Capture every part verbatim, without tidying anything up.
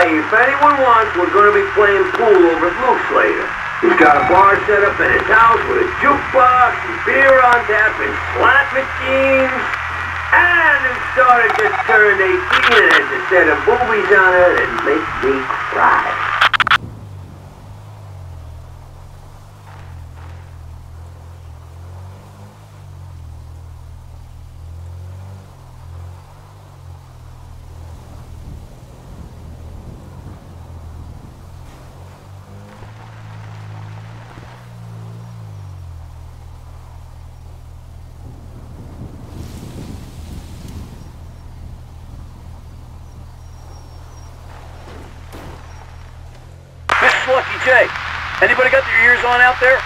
Hey, if anyone wants, we're going to be playing pool over at Luke Slater. He's got a bar set up in his house with a jukebox, and beer on tap, and slot machines. And his daughter just turned eighteen and has a set of movies on her that make me cry. Lucky J, anybody got their ears on out there?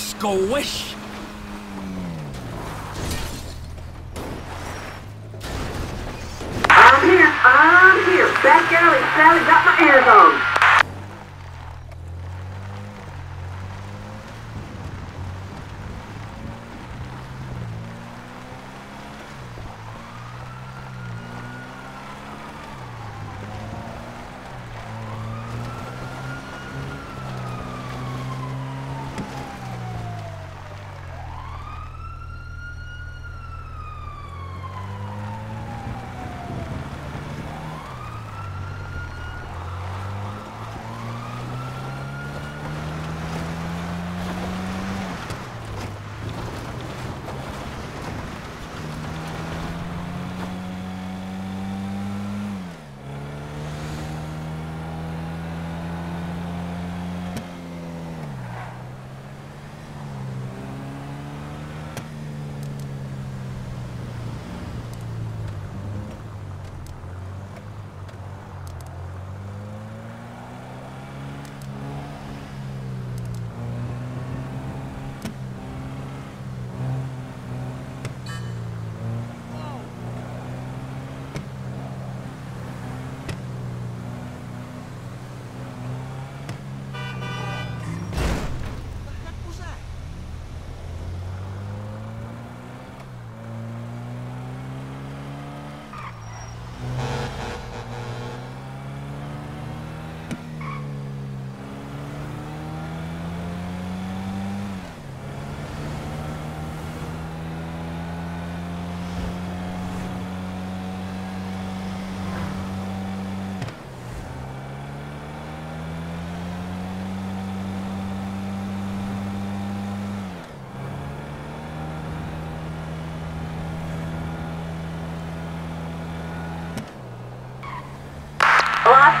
Squish! I'm here, I'm here. Back alley, Sally, got my ears on.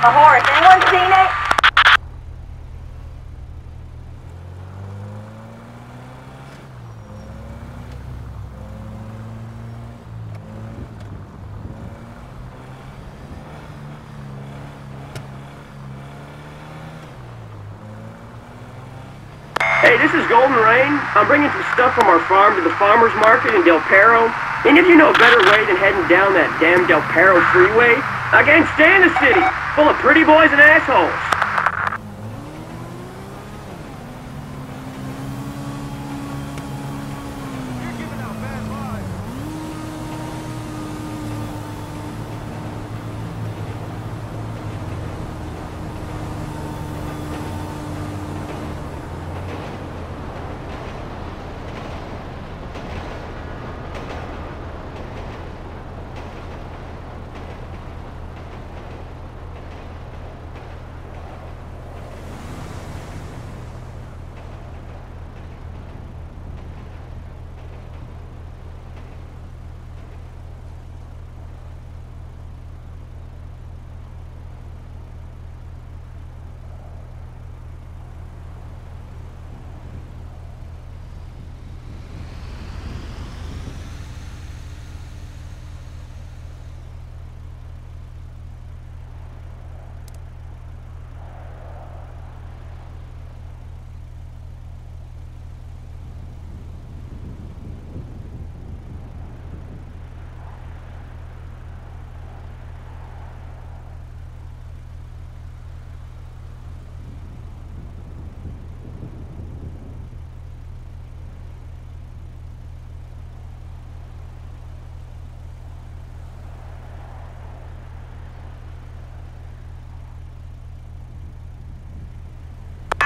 A horse. Anyone seen it? Hey, this is Golden Rain. I'm bringing some stuff from our farm to the farmer's market in Del Perro. And if you know a better way than heading down that damn Del Perro freeway, I can't stand the city, full of pretty boys and assholes.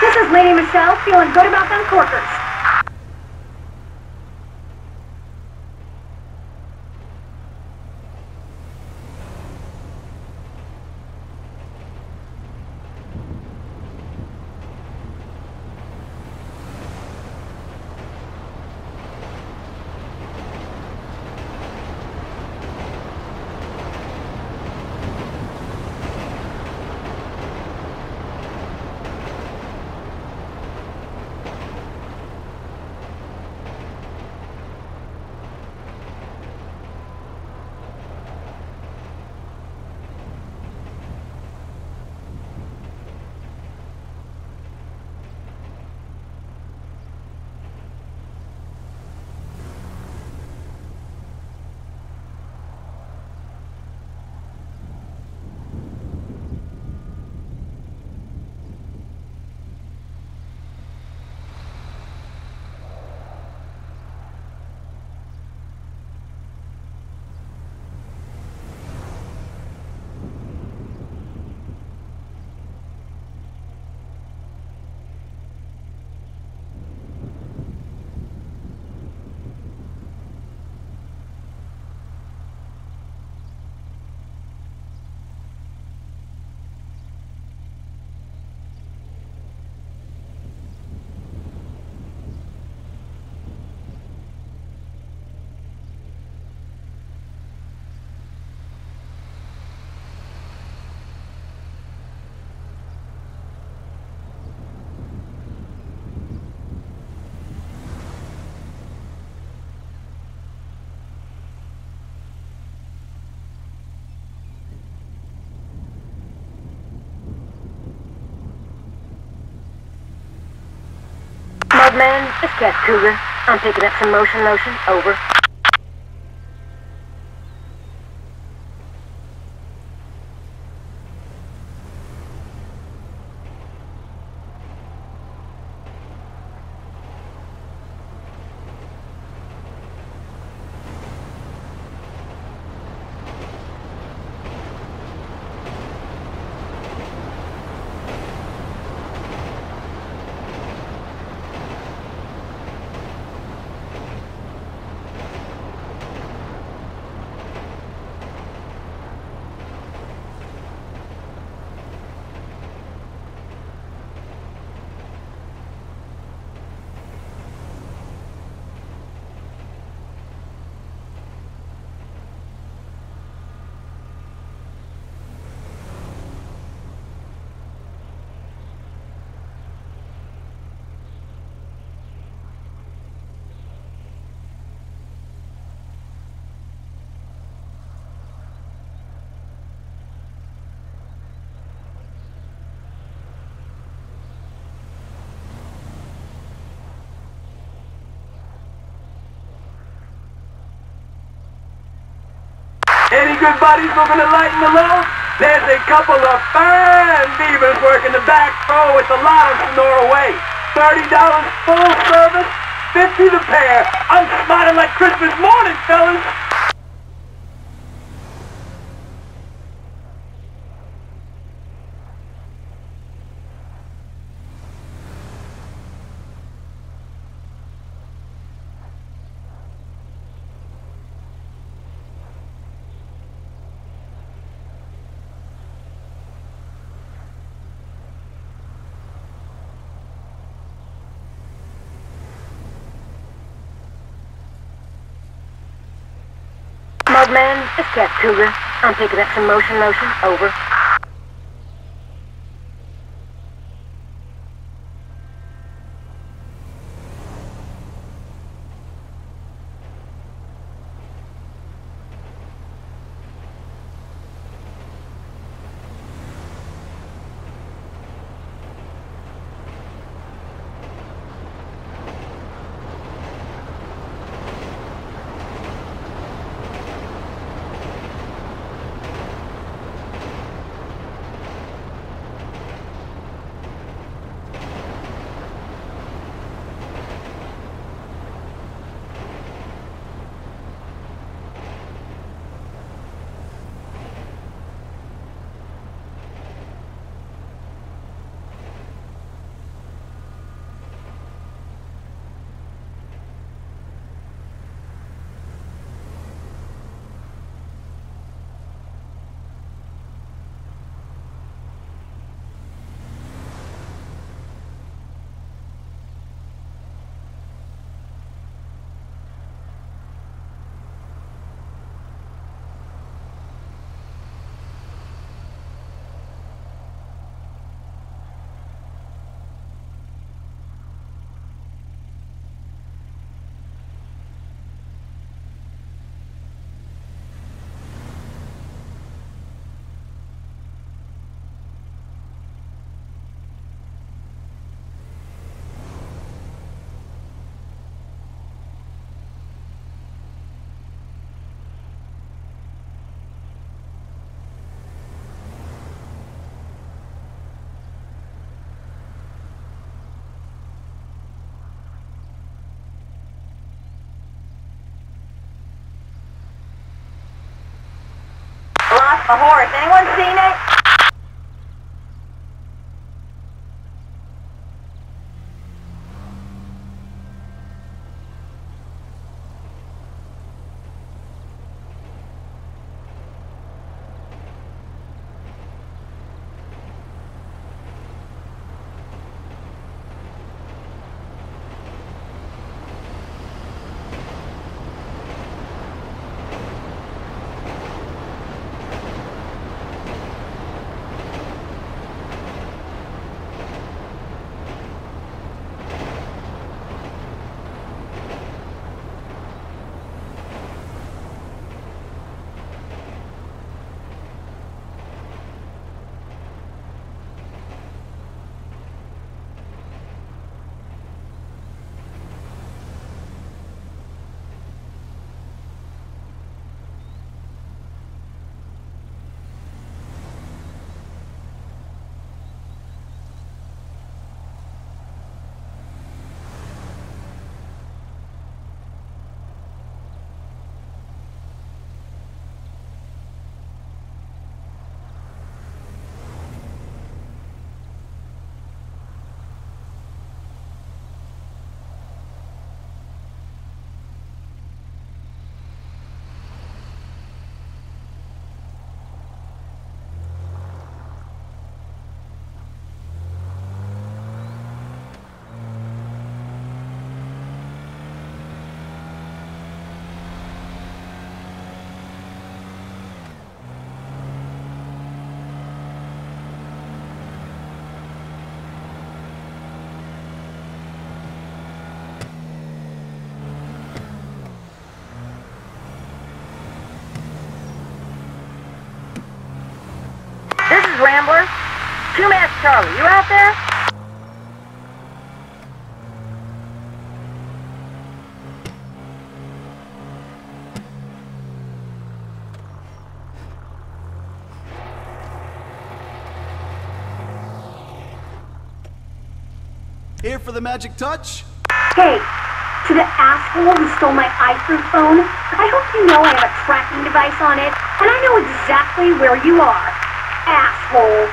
This is Lady Michelle, feeling good about them corkers. Man, it's Cat Cougar. I'm picking up some motion lotion. Over. Any good buddies looking to lighten the load? There's a couple of fine beavers working the back row at the lot of Sonora Way. thirty dollars full service, fifty the pair. I'm smiling like Christmas morning, fellas. Man, it's Cat Cougar. I'm picking up some motion lotion. Over. A horse. Anyone seen it? Rambler, two-mask Charlie, you out there? Here for the magic touch? Hey, to the asshole who stole my iFruit phone, I hope you know I have a tracking device on it, and I know exactly where you are. Asshole.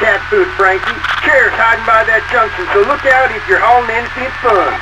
Cat Food Frankie. Chair's hiding by that junction, so look out if you're hauling anything fun.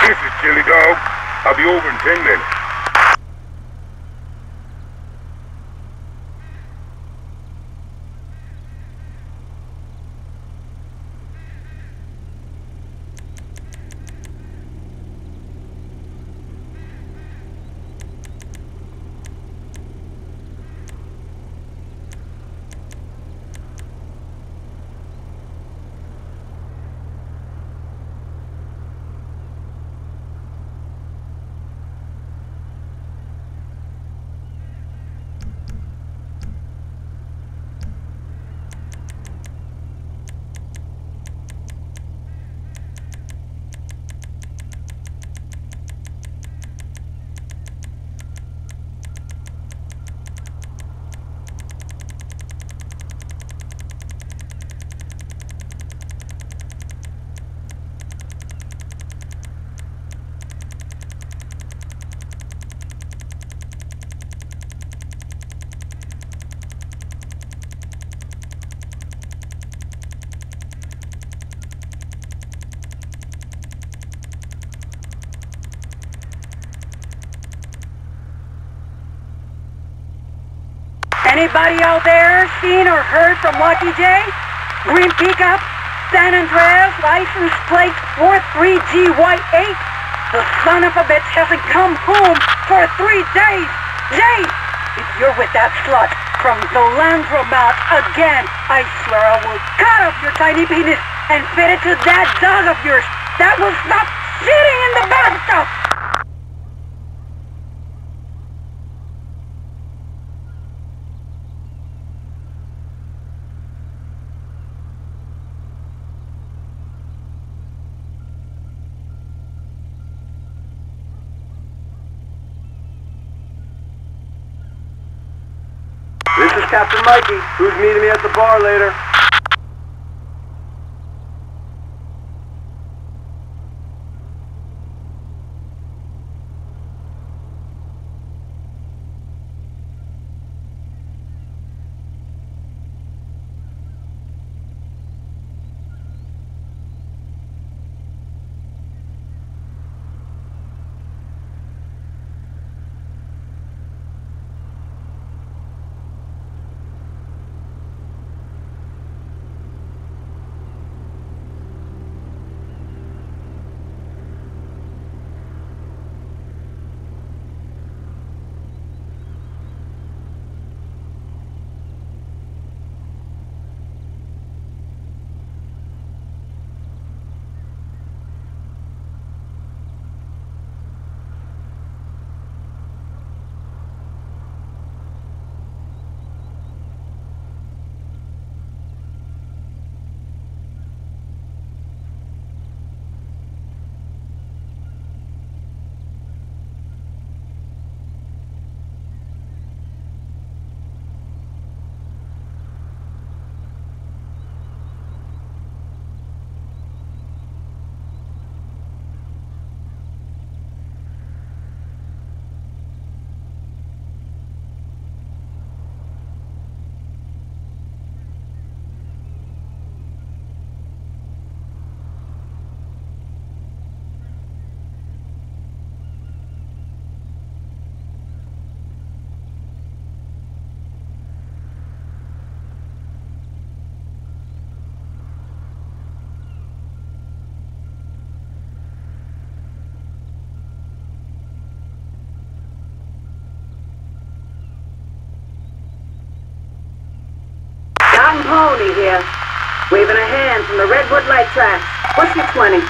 This is Chili Dog. I'll be over in ten minutes. Anybody out there seen or heard from Lucky J? Green pickup, San Andreas, license plate four three G Y eight. The son of a bitch hasn't come home for three days. Jay, if you're with that slut from the laundromat again, I swear I will cut off your tiny penis and fit it to that dog of yours that will stop shitting in the bathtub. This is Captain Mikey, who's meeting me at the bar later. Pony here, waving a hand from the Redwood Light Tracks. What's your twenty?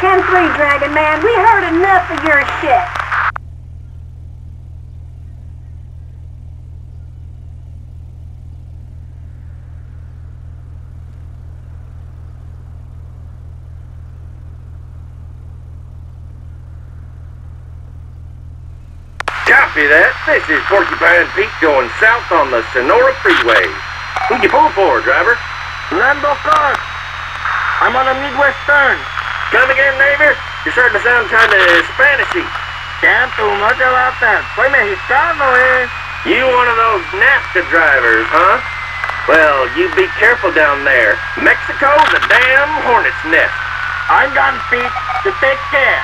ten three, Dragon Man, we heard enough of your shit. Copy that. This is Porcupine Peak going south on the Sonora Freeway. Who'd you pull for, driver? Lando Clark. I'm on a Midwest turn. Come again, neighbor? You're starting to sound kind of Spanishy. Can't do much about that. Soy mexicano, eh? You one of those NASCA drivers, huh? Well, you be careful down there. Mexico's a damn hornet's nest. I'm gone, Pete. So take care.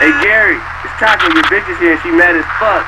Hey, Gary, it's Taco. Your bitch is here and she mad as fuck.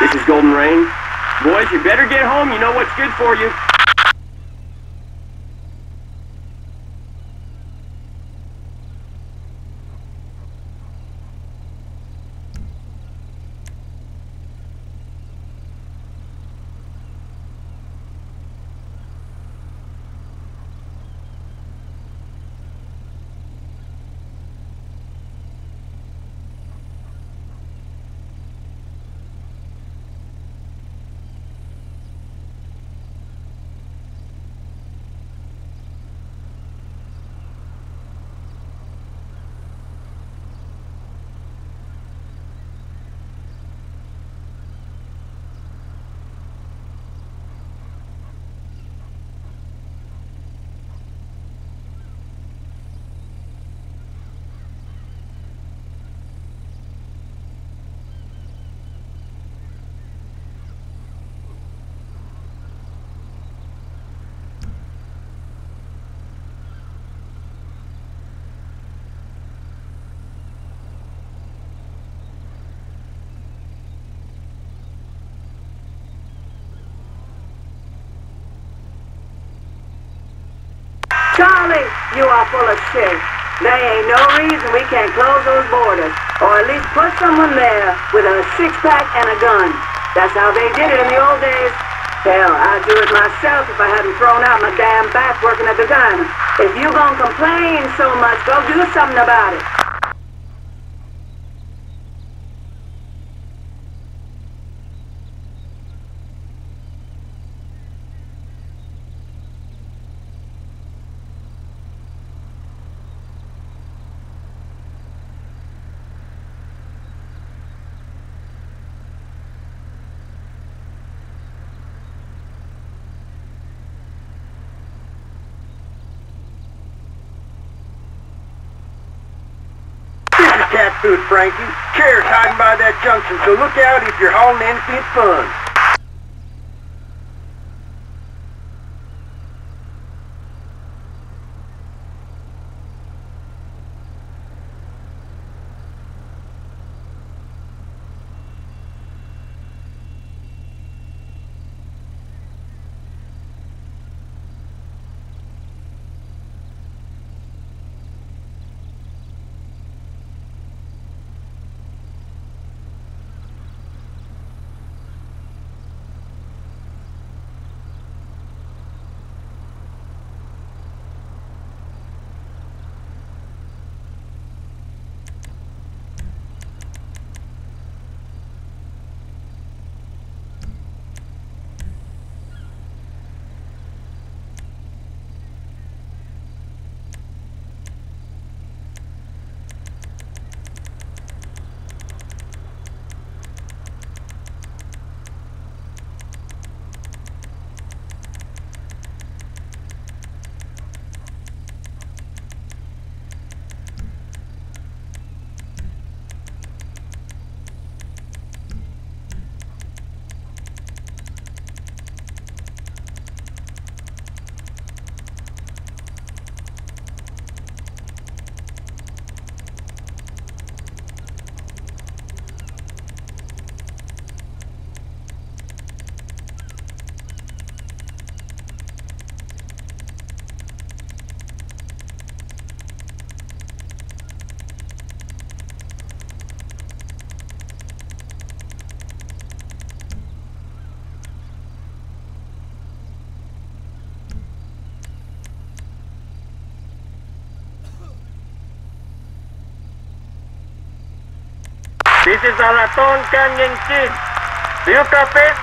This is Golden Rain. Boys, you better get home. You know what's good for you. Charlie, you are full of shit. There ain't no reason we can't close those borders, or at least put someone there with a six-pack and a gun. That's how they did it in the old days. Hell, I'd do it myself if I hadn't thrown out my damn back working at the gun. If you gonna complain so much, go do something about it. Cat Food Frankie. Chair's hiding by that junction, so look out if you're hauling anything fun. This is a Raton Canyon Kid. Do you copy?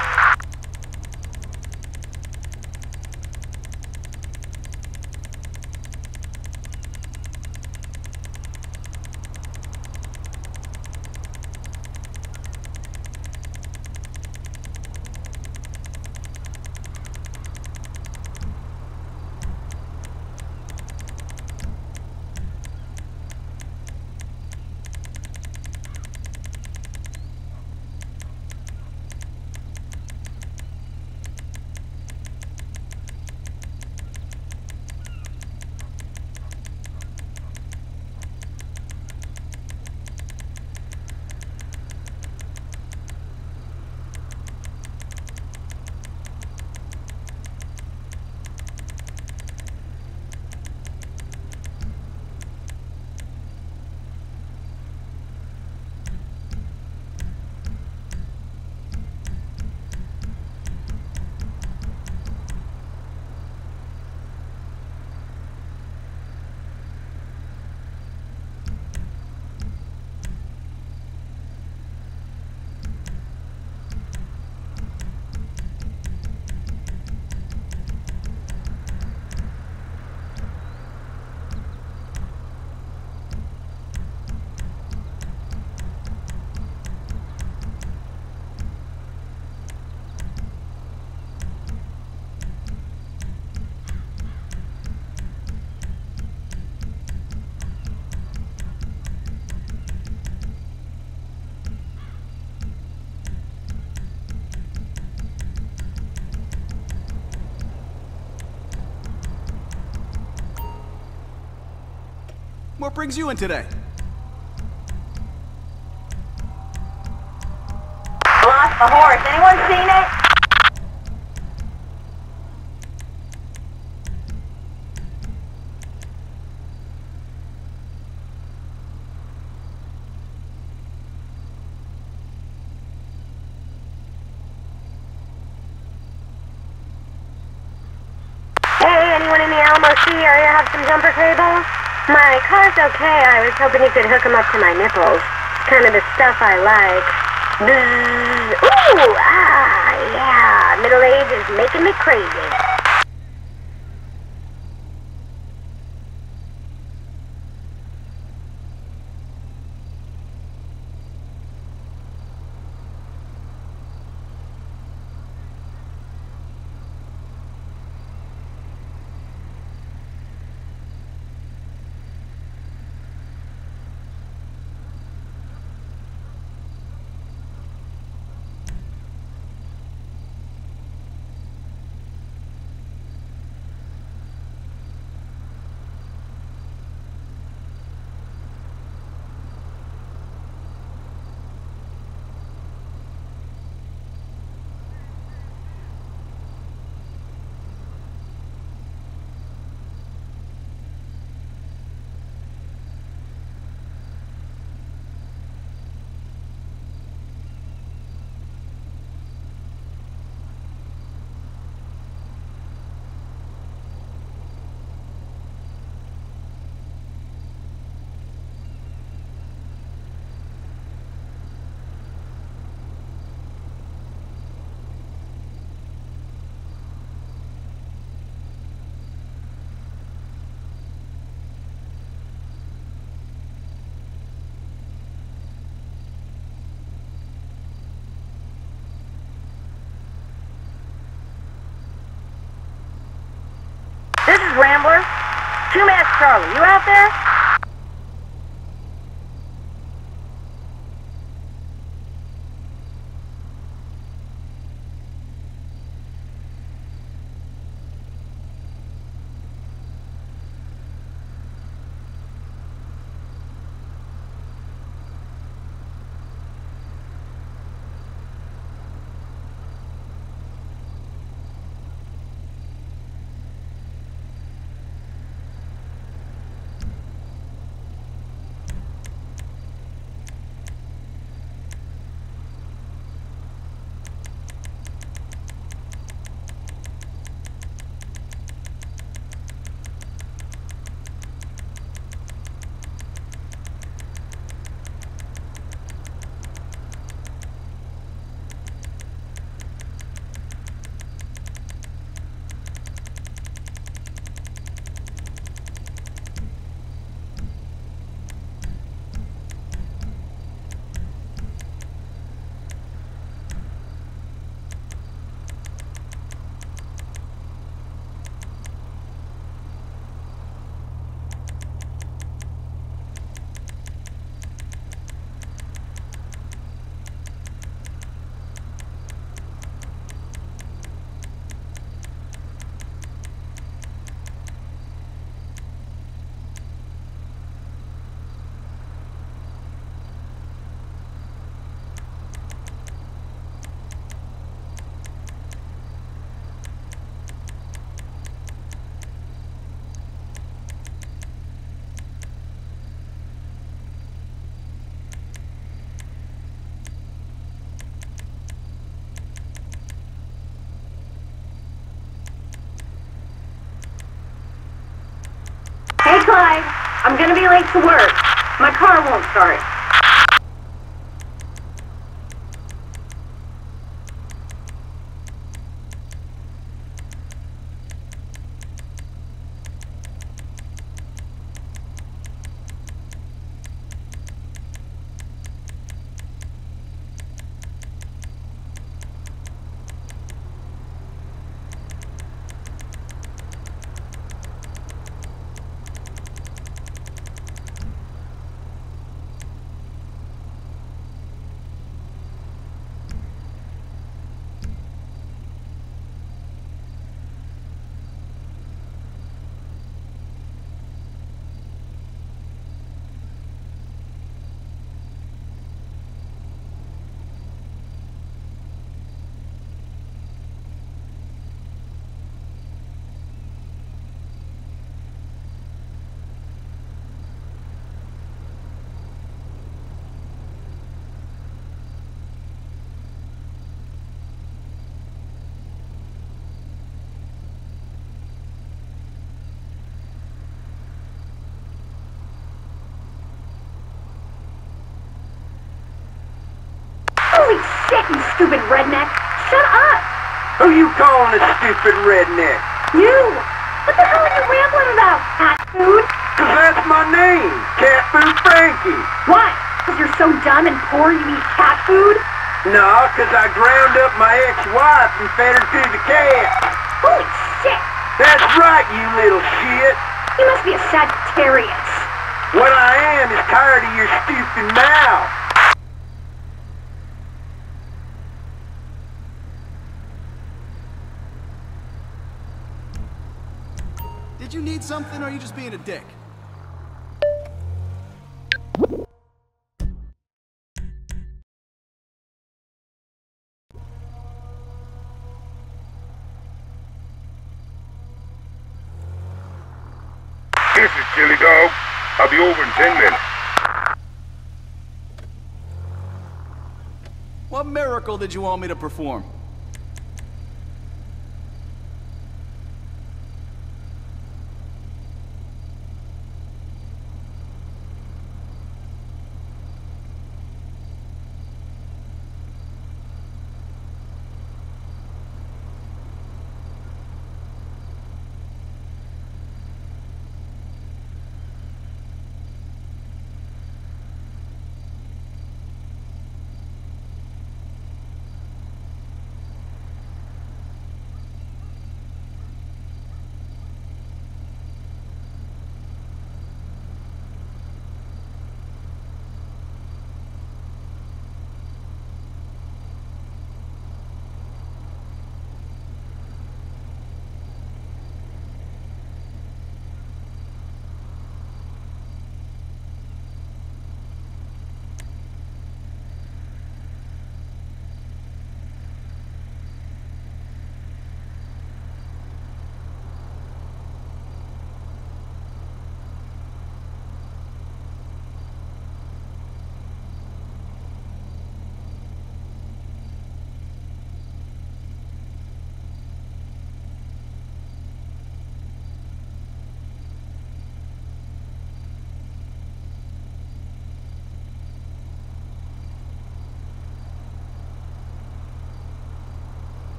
What brings you in today? Lost my horse. Anyone seen it? I see you have some jumper cables. My car's okay. I was hoping you could hook them up to my nipples. It's kind of the stuff I like. Bzzz. Ooh, ah, yeah. Middle age is making me crazy. Rambler, two-mask Charlie, you out there? I'm gonna be late to work. My car won't start. shit, you stupid redneck. Shut up. Who you calling a stupid redneck? You. What the hell are you rambling about, Cat Food? Because that's my name, Cat Food Frankie. What? Because you're so dumb and poor you eat cat food? No, because I ground up my ex-wife and fed her to the cat. Holy shit! That's right, you little shit. You must be a Sagittarius. What I am is tired of your stupid mouth. Did you need something, or are you just being a dick? This is Chili Dog. I'll be over in ten minutes. What miracle did you want me to perform?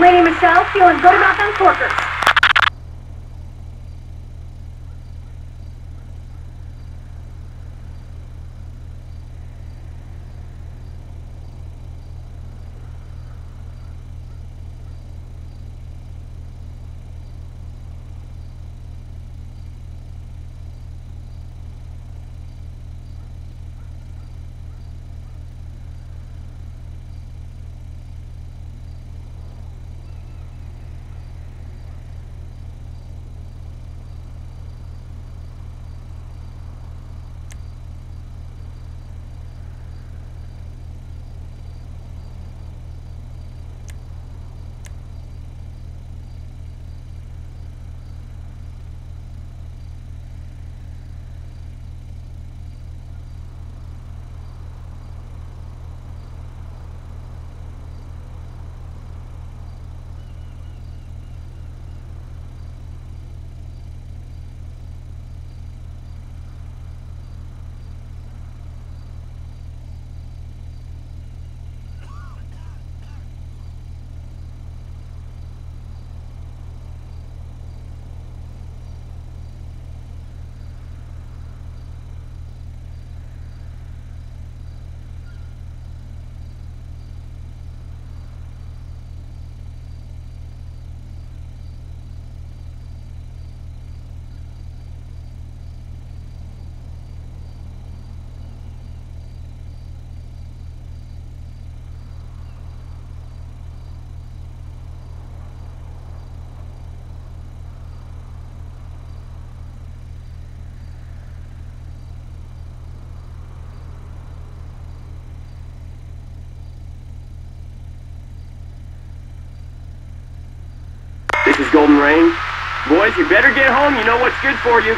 Lady Michelle feeling good about them porkers. Golden Rain. Boy, boys. You better get home. You know what's good for you.